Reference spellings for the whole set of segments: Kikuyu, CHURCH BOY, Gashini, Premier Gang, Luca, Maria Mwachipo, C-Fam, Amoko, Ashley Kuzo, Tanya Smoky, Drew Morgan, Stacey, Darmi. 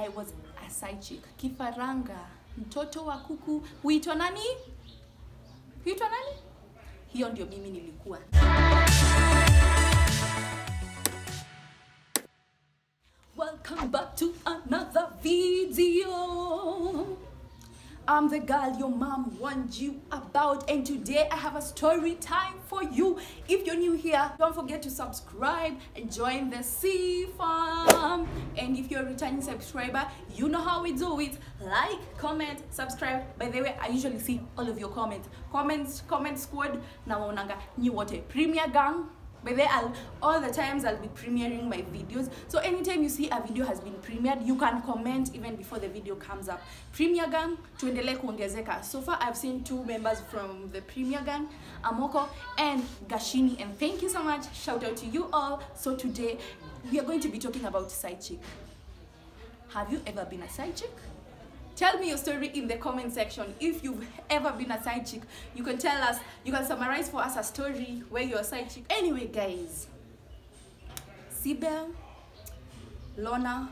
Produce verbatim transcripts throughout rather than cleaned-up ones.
I was a side chick. Kifaranga, mtoto wa kuku, huitwa nani? Huitwa nani? Hiyo ndio mimi nilikuwa. Welcome back to another video. I'm the girl your mom warned you about, and today I have a story time for you. If you're new here, don't forget to subscribe and join the C-Fam. And if you're a returning subscriber, you know how we do it. Like, comment, subscribe. By the way, I usually see all of your comments. Comments, comment squad. Now, new water. Premier Gang. By the way, I'll, all the times I'll be premiering my videos. So anytime you see a video has been premiered, you can comment even before the video comes up. Premier Gang, tuendele kuongezeka. So far, I've seen two members from the Premier Gang, Amoko and Gashini. And thank you so much. Shout out to you all. So today, we are going to be talking about side chick. Have you ever been a side chick? Tell me your story in the comment section. If you've ever been a side chick, you can tell us, you can summarize for us a story where you're a side chick. Anyway, guys, Sibel, Lona,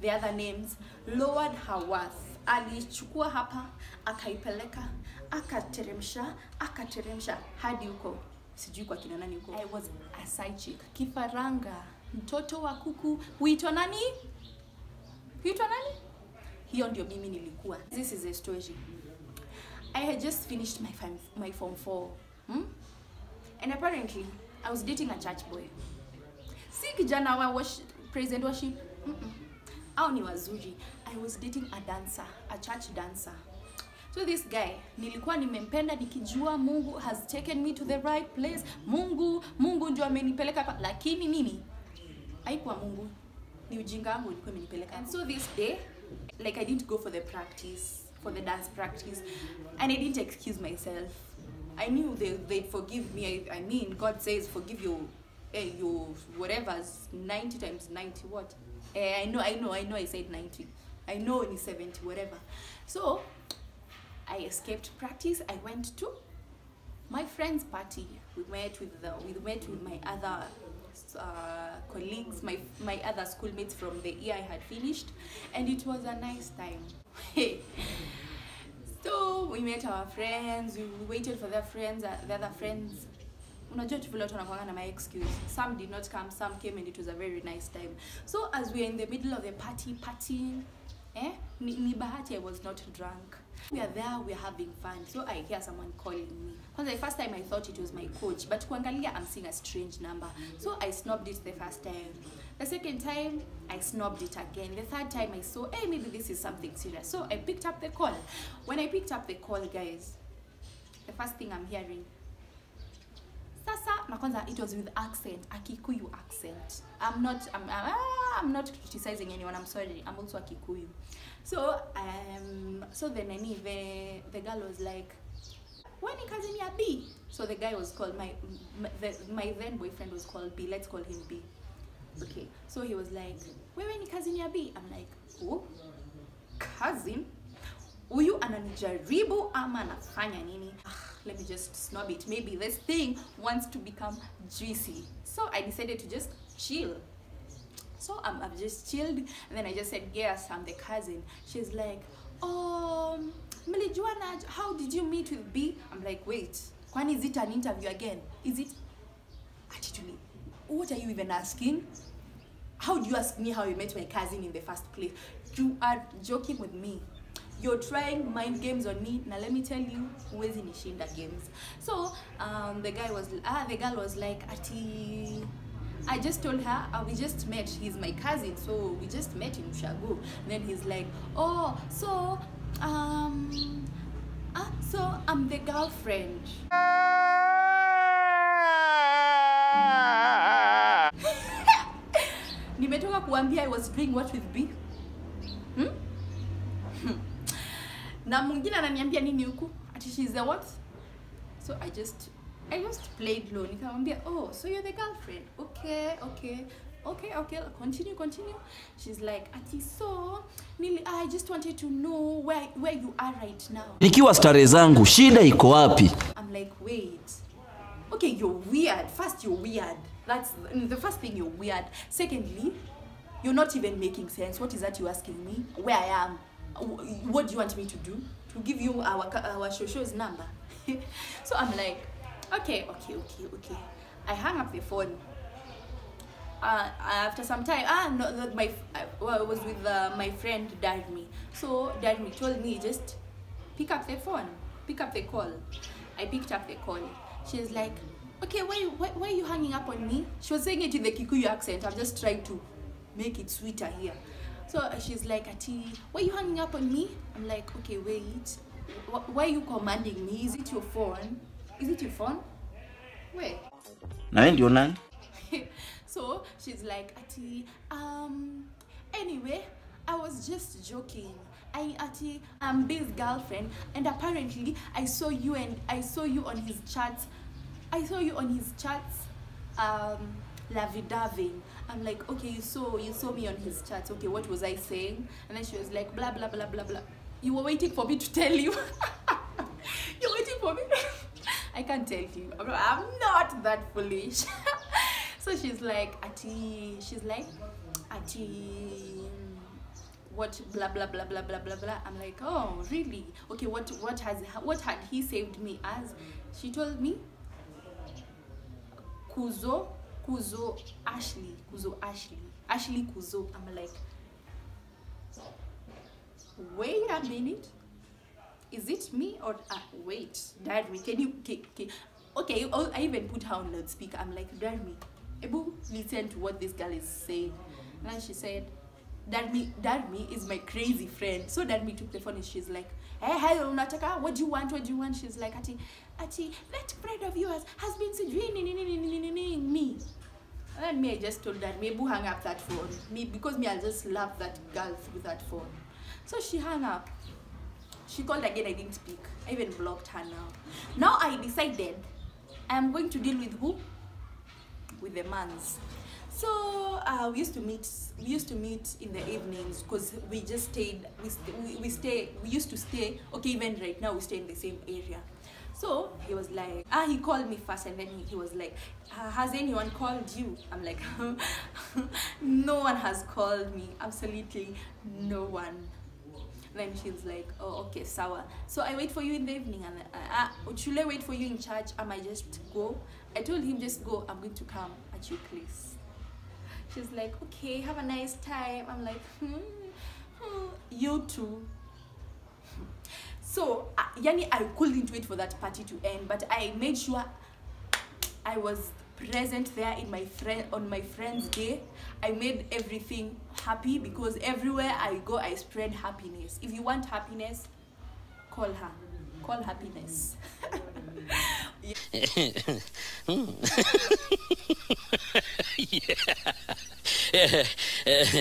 the other names, lowered her worth. Alichukua hapa, akaipeleka, akateremsha, akateremsha. Hadi uko, sijui kwa kina nani uko. I was a side chick. Kifaranga, mtoto wa kuku, huitwa nani? Huitwa nani? Hiyo ndio mimi nilikuwa. This is a story. I had just finished my form, my form four. Hmm? And apparently, I was dating a church boy. Si kijana wa worship, praise and worship. Mm -mm. Au ni wazuri. I was dating a dancer, a church dancer. So this guy, nilikuwa nimempenda nikijua Mungu has taken me to the right place. Mungu, Mungu ndio amenipeleka, lakini mimi haikuwa Mungu. Ni ujinga wangu nilikuwa imenipeleka. And so this day, like, I didn't go for the practice, for the dance practice, and I didn't excuse myself. I knew they, they'd forgive me. I, I mean, God says forgive you, eh, you whatever's ninety times ninety, what? Eh, I know, I know, I know I said ninety. I know it's seventy, whatever. So, I escaped practice. I went to my friend's party. We met with, the, we met with my other Uh, colleagues, my my other schoolmates from the year I had finished, and it was a nice time. So we met our friends. We waited for their friends. Uh, the other friends. My excuse. Some did not come. Some came, and it was a very nice time. So as we are in the middle of the party, partying, eh? I was not drunk. We are there, we are having fun. So I hear someone calling me. Because the first time I thought it was my coach, but kuangalia, I'm seeing a strange number. So I snubbed it the first time. The second time, I snubbed it again. The third time I saw, hey, maybe this is something serious. So I picked up the call. When I picked up the call, guys, the first thing I'm hearing, Sasa, Makonza, it was with accent, a Kikuyu accent. I'm not, I'm, I'm, I'm not criticizing anyone, I'm sorry, I'm also a Kikuyu. So, um, so then the, the girl was like, when he comes in here, B. So the guy was called, my, my, the, my then boyfriend was called B, let's call him B. Okay, so he was like, when he comes in here, B. I'm like, oh, cousin? Uyu ananijaribu ama nafanya nini? Let me just snob it. Maybe this thing wants to become juicy. So I decided to just chill. So um, I've just chilled. And then I just said, yes, I'm the cousin. She's like, oh, Milijuana, how did you meet with B? I'm like, wait, when is it an interview again? Is it? Actually, what are you even asking? How do you ask me how you met my cousin in the first place? You are joking with me. You're trying mind games on me. Now let me tell you, huwezi nishinda games. So um, the guy was, ah, the girl was like, Ati. I just told her, uh, we just met. He's my cousin, so we just met in Ushago. Then he's like, oh, so, um, ah, so I'm the girlfriend. Nimetoka kuambia I was doing what with B. Hmm? Na mwingine ananiambia nini huku? Ati she's the what? So I just I just played low. Nikamwambia, "Oh, so you're the girlfriend." Okay, okay. Okay, okay. Continue, continue. She's like, "Ati so, nili, I just wanted to know where where you are right now." Nikiwa stare zangu, shida iko wapi? I'm like, "Wait. Okay, you're weird. First you're weird. That's the first thing, you're weird. Secondly, You're not even making sense. What is that you're asking me? Where I am? What do you want me to do? To give you our our Shosho's number? So I'm like, okay, okay, okay, okay. I hung up the phone. Uh, after some time, ah, no, my I, well, I was with uh, my friend Darmi. So Darmi told me just pick up the phone, pick up the call. I picked up the call. She's like, okay, why, why, why are you hanging up on me? She was saying it in the Kikuyu accent. I'm just trying to make it sweeter here. So she's like, Ati, why are you hanging up on me? I'm like, okay, wait. Why are you commanding me? Is it your phone? Is it your phone? Wait. So she's like, Ati, um, anyway, I was just joking. I, Ati, I'm Bill's girlfriend, and apparently I saw you and I saw you on his chats. I saw you on his chats, um, lovey-dovey. I'm like, okay, you saw you saw me on his chats. Okay, what was I saying? And then she was like, blah blah blah blah blah. You were waiting for me to tell you. You're waiting for me. I can't tell you. I'm not, I'm not that foolish. So she's like, Ati, she's like, Ati, what blah blah blah blah blah blah blah. I'm like, oh really? Okay, what what has what had he saved me as? She told me, Kuzo, Kuzo, Ashley, Kuzo, Ashley, Ashley Kuzo. I'm like, wait a minute, is it me or uh, wait, Darmi? Can you? Can, can, okay, I even put her on loudspeaker. I'm like, Darmi, Ebu, listen to what this girl is saying. And then she said, Darmi, Darmi is my crazy friend. So Darmi took the phone and she's like, hey, hello, Nataka, what do you want? What do you want? She's like, Ati, Ati, that friend of yours has been seducing me. And then me, I just told Darmi, Ebu, hang up that phone. Me, because me, I'll just love that girl through that phone. So she hung up. She called again, I didn't speak. I even blocked her now. Now I decided I'm going to deal with who? With the mans. So uh, we used to meet. We used to meet in the evenings because we just stayed. We, st we we stay. We used to stay. Okay, even right now we stay in the same area. So he was like, ah, he called me first, and then he, he was like, has anyone called you? I'm like, no one has called me. Absolutely no one. Then she's like, oh, okay, sour. So I wait for you in the evening, and ah, uh, uh, should I wait for you in church? Am I just go? I told him just go. I'm going to come at your place. She's like, okay, have a nice time. I'm like, hmm, hmm, you too. So uh, yani, I couldn't wait for that party to end, but I made sure I was present there in my friend on my friend's day. I made everything happy because everywhere I go I spread happiness. If you want happiness, call her. Call happiness. Yeah. Yeah.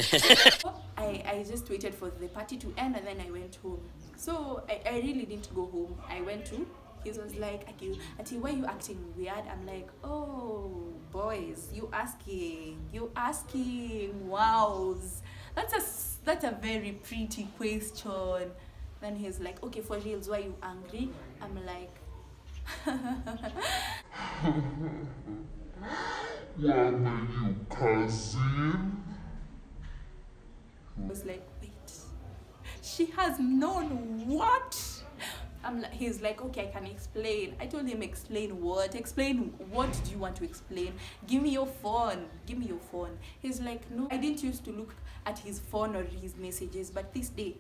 I, I just waited for the party to end and then I went home. So I, I really didn't go home. I went to He was like, Ati, why are you acting weird? I'm like, oh, boys, you asking, you asking, wows. That's a, that's a very pretty question. Then he's like, okay, for reals, why are you angry? I'm like, what are you, cousin? I was like, wait, she has known what? I'm like, he's like, okay, I can explain. I told him, explain what? Explain what do you want to explain? Give me your phone. Give me your phone. He's like, no, I didn't used to look at his phone or his messages, but this day,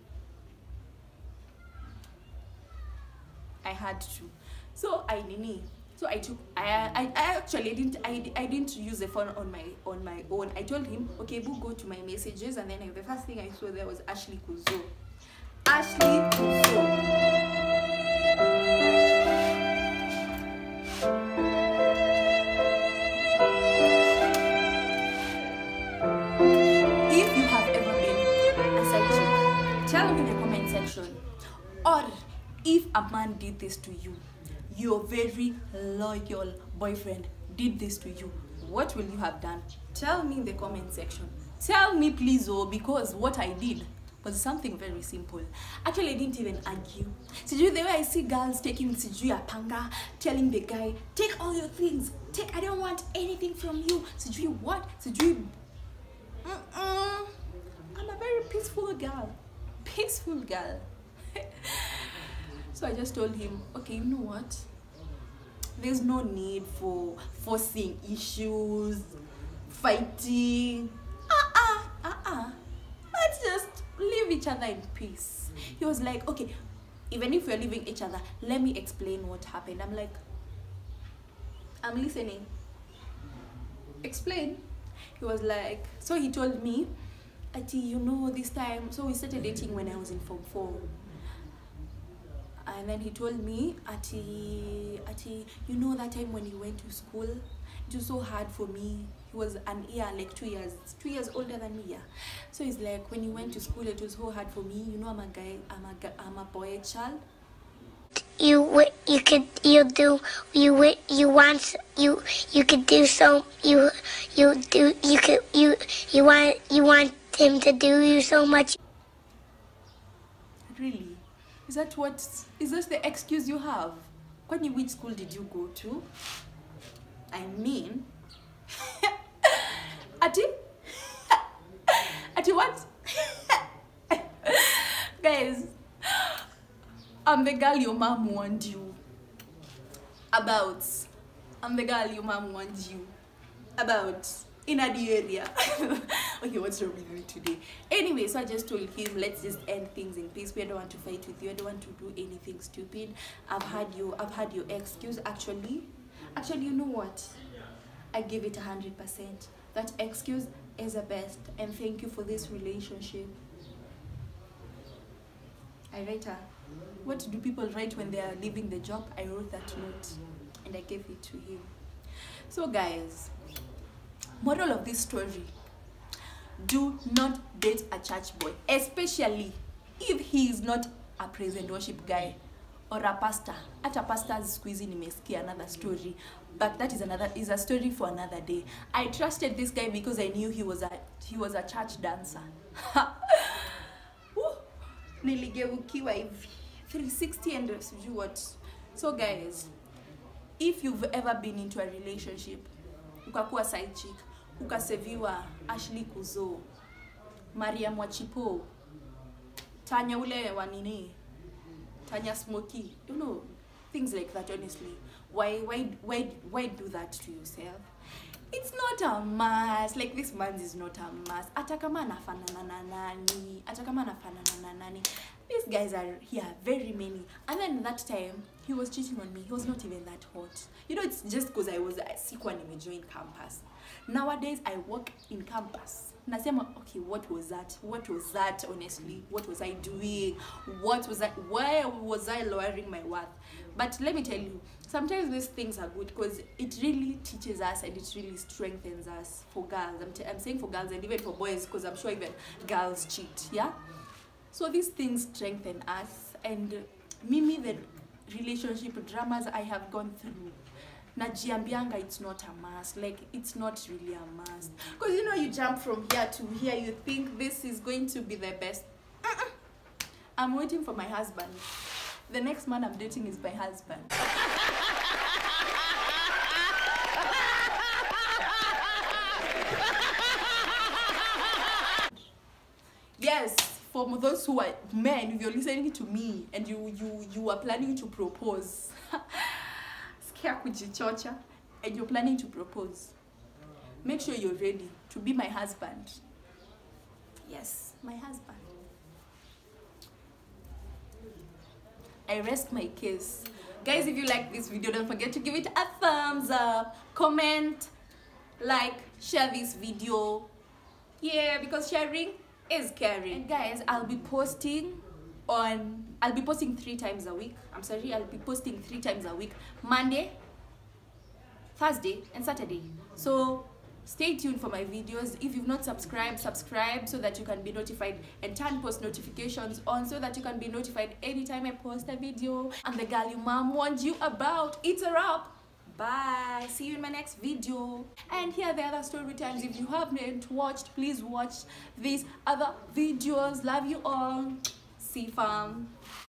I had to. So I nini. So I took. I I, I actually didn't. I, I didn't use the phone on my on my own. I told him, okay, boo, go to my messages, and then the first thing I saw there was Ashley Kuzo. Ashley Kuzo. If you have ever been a side chick, tell me in the comment section. Or if a man did this to you, your very loyal boyfriend did this to you, what will you have done? Tell me in the comment section. Tell me please, oh, because what I did was something very simple. Actually, I didn't even argue. Siju, the way I see girls taking Siju a panga, telling the guy, take all your things, take, I don't want anything from you. Siju, what? Siju, mm-mm. peaceful girl, peaceful girl. So I just told him, okay, you know what, there's no need for forcing issues, fighting, uh-uh, uh-uh, let's just leave each other in peace. He was like, okay, even if we're leaving each other, let me explain what happened. I'm like, I'm listening, explain. He was like, so he told me, Ati, you know, this time, so we started dating when I was in form four. And then he told me, Ati, Ati, you know that time when you went to school, it was so hard for me. He was an year, like two years, two years older than me, yeah. So he's like, when you went to school, it was so hard for me. You know, I'm a guy, I'm a, I'm a boy child. You you could you do you you want you you could do so you you do you could you you want you want him to do you so much. Really? Is that what is that the excuse you have? When you, which school did you go to? I mean, Ati, Ati, what? Guys, I'm the girl your mom warned you about. I'm the girl your mom warned you about in a the area. Okay, what's wrong with me today? Anyway, so I just told him, let's just end things in peace. We don't want to fight with you. I don't want to do anything stupid. I've had you. I've had your excuse. Actually, actually, you know what? I give it a hundred percent. That excuse is the best. And thank you for this relationship. I write her. What do people write when they are leaving the job? I wrote that note and I gave it to him. So guys, moral of this story, do not date a church boy, especially if he is not a praise and worship guy or a pastor. At a pastor's squeezing nimesikia another story, but that is another is a story for another day. I trusted this guy because I knew he was a he was a church dancer. Niligeukiwa hivi three sixty and you what. So guys, if you've ever been into a relationship, ukakuwa side chick, ukaseviwa Ashley Kuzo, Maria Mwachipo, Tanya ule wanini, Tanya Smoky, you know, things like that. Honestly, why why why why do that to yourself? It's not a must. Like, this man's is not a must. Atakama na fanana nani. Atakama na fanana nani. These guys are here, very many. And then that time, he was cheating on me. He was not even that hot. You know, it's just because I was a sick one and I joined campus. Nowadays, I work in campus. Nasema, okay, what was that? What was that, honestly? What was I doing? What was I? Why was I lowering my worth? But let me tell you, sometimes these things are good because it really teaches us and it really strengthens us for girls. I'm, t I'm saying for girls and even for boys because I'm sure even girls cheat, yeah? So these things strengthen us. And Mimi, the relationship dramas I have gone through, najiambianga, it's not a must. Like, it's not really a must. Because, you know, you jump from here to here, you think this is going to be the best. Uh-uh. I'm waiting for my husband. The next man I'm dating is my husband. Yes, for those who are men, if you're listening to me and you you you are planning to propose, and you're planning to propose, make sure you're ready to be my husband. Yes, my husband. I rest my case. Guys, if you like this video, don't forget to give it a thumbs up, comment, like, share this video. Yeah, because sharing is caring. And guys, I'll be posting on I'll be posting three times a week. I'm sorry, I'll be posting three times a week. Monday, Thursday, and Saturday. So stay tuned for my videos. If you've not subscribed, subscribe so that you can be notified, and turn post notifications on so that you can be notified anytime I post a video. I'm the girl your mom warned you about. It's a wrap. Bye. See you in my next video. And here are the other story times. If you haven't watched, please watch these other videos. Love you all. C-Fam.